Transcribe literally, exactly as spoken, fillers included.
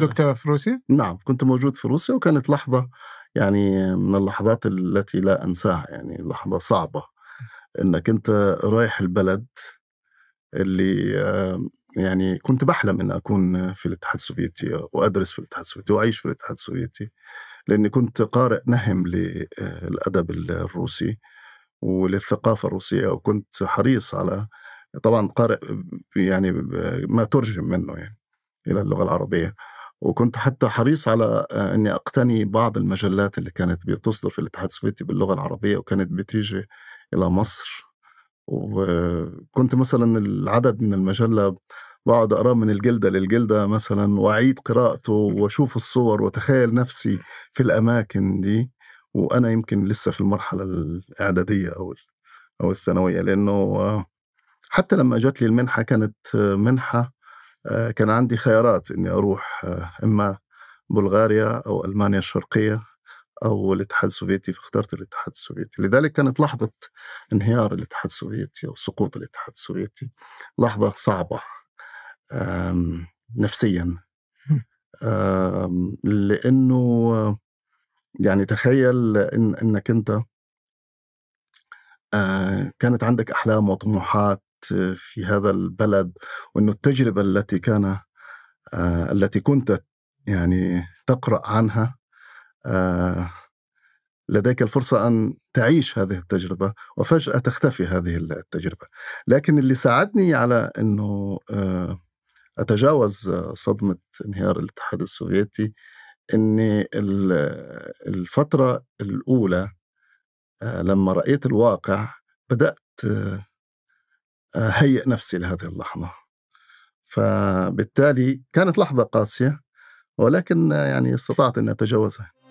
دكتور في روسيا؟ نعم، كنت موجود في روسيا، وكانت لحظة يعني من اللحظات التي لا أنساها، يعني لحظة صعبة أنك أنت رايح البلد اللي يعني كنت بحلم أن أكون في الاتحاد السوفيتي وأدرس في الاتحاد السوفيتي وأعيش في الاتحاد السوفيتي، لأني كنت قارئ نهم للأدب الروسي وللثقافة الروسية، وكنت حريص على طبعا قارئ يعني ما ترجم منه يعني إلى اللغة العربية، وكنت حتى حريص على أني أقتني بعض المجلات اللي كانت بتصدر في الاتحاد السوفيتي باللغة العربية وكانت بتيجي إلى مصر. وكنت مثلا العدد من المجلة بقعد أقرأ من الجلدة للجلدة مثلا وأعيد قراءته وأشوف الصور وأتخيل نفسي في الأماكن دي وأنا يمكن لسه في المرحلة الإعدادية أو أو الثانوية، لأنه حتى لما جات لي المنحة كانت منحة كان عندي خيارات إني أروح إما بلغاريا أو ألمانيا الشرقية أو الاتحاد السوفيتي، فاخترت الاتحاد السوفيتي. لذلك كانت لحظة انهيار الاتحاد السوفيتي وسقوط الاتحاد السوفيتي لحظة صعبة نفسيا، لأنه يعني تخيل إن إنك أنت كانت عندك أحلام وطموحات في هذا البلد، وأنه التجربة التي كان التي كنت يعني تقرأ عنها لديك الفرصة أن تعيش هذه التجربة، وفجأة تختفي هذه التجربة. لكن اللي ساعدني على أنه أتجاوز صدمة انهيار الاتحاد السوفيتي أني الفترة الأولى لما رأيت الواقع بدأت هيئ نفسي لهذه اللحظة، فبالتالي كانت لحظة قاسية ولكن يعني استطعت أن أتجاوزها.